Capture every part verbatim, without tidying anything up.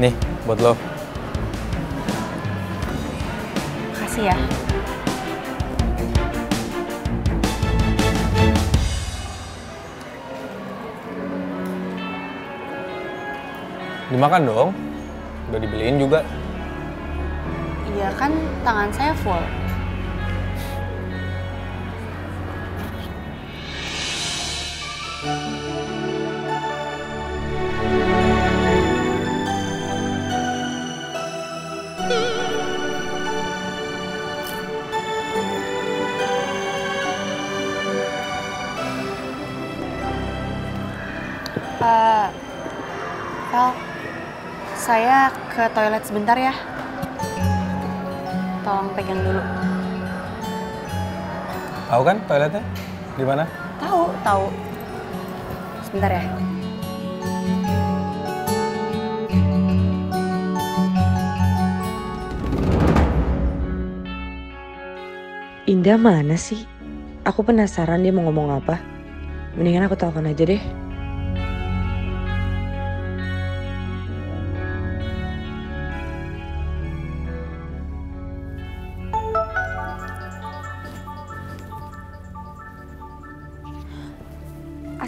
Nih, buat lo. Makasih ya. Dimakan dong. Udah dibeliin juga. Iya kan, tangan saya full. Uh, El, saya ke toilet sebentar ya. Tolong pegang dulu. Tahu kan toiletnya? Di mana? Tahu, tahu. Sebentar ya. Indah mana sih? Aku penasaran dia mau ngomong apa. Mendingan aku telepon aja deh.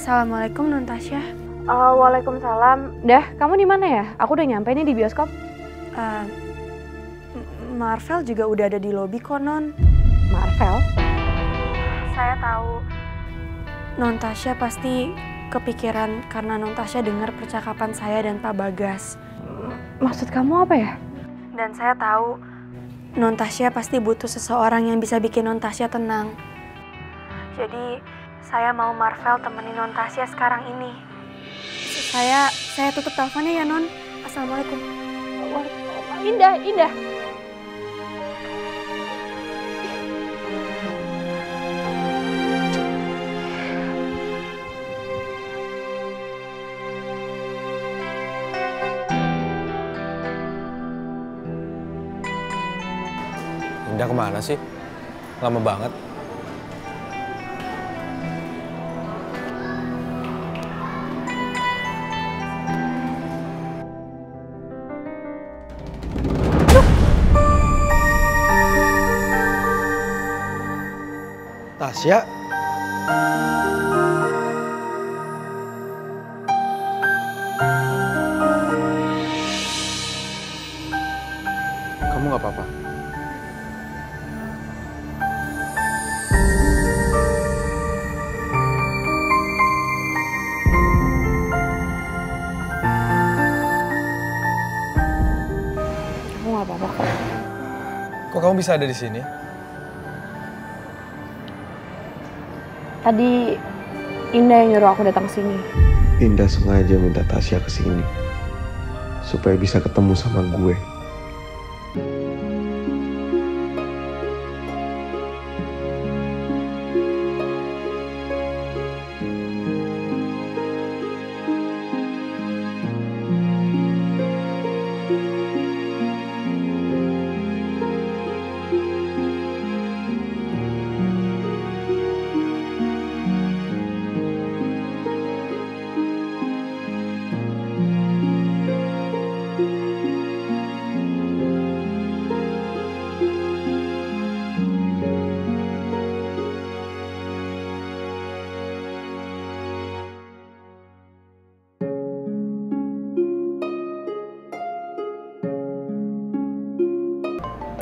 Assalamualaikum Nontasya. Uh, Waalaikumsalam. Dah, kamu di mana ya? Aku udah nyampe nih di bioskop. Uh, Marvel juga udah ada di lobi kok, Non. Marvel? Saya tahu. Nontasya pasti kepikiran karena Nontasya dengar percakapan saya dan Pak Bagas. Maksud kamu apa ya? Dan saya tahu Nontasya pasti butuh seseorang yang bisa bikin Nontasya tenang. Jadi saya mau Marvel temenin Nontasya sekarang ini. Saya saya tutup teleponnya ya, Non. Assalamualaikum. Indah, Indah. Indah kemana sih? Lama banget. Tasya. Kamu nggak apa-apa? Kamu nggak apa-apa kok. Kok kamu bisa ada di sini? Tadi Indah yang nyuruh aku datang sini. Indah sengaja minta Tasya ke sini supaya bisa ketemu sama gue.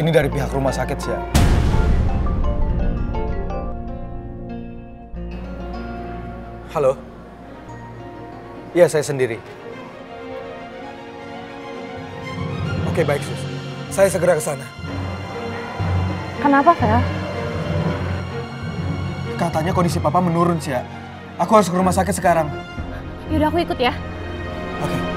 Ini dari pihak rumah sakit sih ya. Halo? Iya, saya sendiri. Oke, baik Sus. Saya segera ke sana. Kenapa, Fel? Katanya kondisi Papa menurun sih ya. Aku harus ke rumah sakit sekarang. Yaudah, aku ikut ya. Oke.